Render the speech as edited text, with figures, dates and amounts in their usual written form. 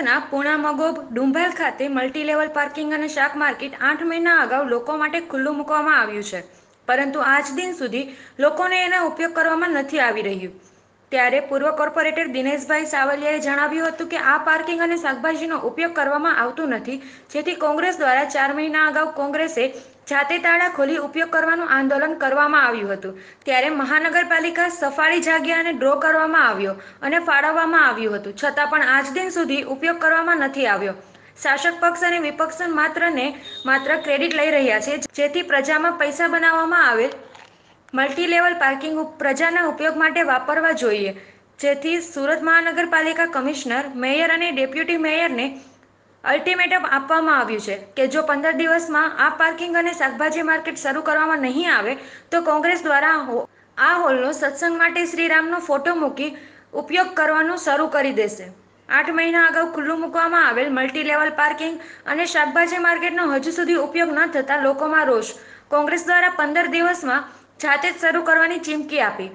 સુરતના પુણે મગોબ ડુંભાલ ખાતે multilevel parking અને શાક માર્કેટ 8 મહિના અગાઉ લોકો માટે ખુલ્લું મૂકવામાં આવ્યું છે, પરંતુ આજ દિન સુધી લોકોને એનો ઉપયોગ કરવામાં નથી આવી રહ્યું. ત્યારે પૂર્વ કોર્પોરેટર દિનેશભાઈ સાવલિયાએ જણાવ્યું હતું કે આ પાર્કિંગ અને શાકભાજીનો ઉપયોગ કરવામાં આવતો નથી, જેથી કોંગ્રેસ દ્વારા 4 મહિના અગાઉ કોંગ્રેસે જાતે તાળા ખોલી ઉપયોગ કરવાનું આંદોલન કરવામાં આવ્યું હતું. ત્યારે મહાનગરપાલિકા સફાળી જગ્યાને ડ્રો કરવામાં આવ્યો અને ફાળવવામાં આવ્યું હતું, છતાં પણ આજ દિન સુધી ઉપયોગ કરવામાં નથી આવ્યો. શાસક પક્ષ અને વિપક્ષ માત્ર ક્રેડિટ લઈ રહ્યા છે, જેથી પ્રજામાં પૈસા બનાવવામાં આવેલ મલ્ટીલેવલ પાર્કિંગ પ્રજાના ઉપયોગ માટે વાપરવા જોઈએ, જેથી સુરત મહાનગરપાલિકા કમિશનર, મેયર અને ડેપ્યુટી મેયરને અલ્ટિમેટમ આપવામાં આવ્યું છે કે જો 15 દિવસમાં આ પાર્કિંગ અને શાકભાજી માર્કેટ શરૂ કરવામાં નહીં આવે તો કોંગ્રેસ દ્વારા આ હોલનો સત્સંગ માટે શ્રીરામનો ફોટો મૂકી ઉપયોગ કરવાનું શરૂ કરી દેશે. 8 મહિના અગાઉ ખુલ્લું મૂકવામાં આવેલ મલ્ટીલેવલ પાર્કિંગ અને શાકભાજી માર્કેટનો હજુ સુધી ઉપયોગ ન થતાં લોકોમાં રોષ. કોંગ્રેસ દ્વારા 15 દિવસમાં જાતે જ શરૂ કરવાની ચીમકી આપી.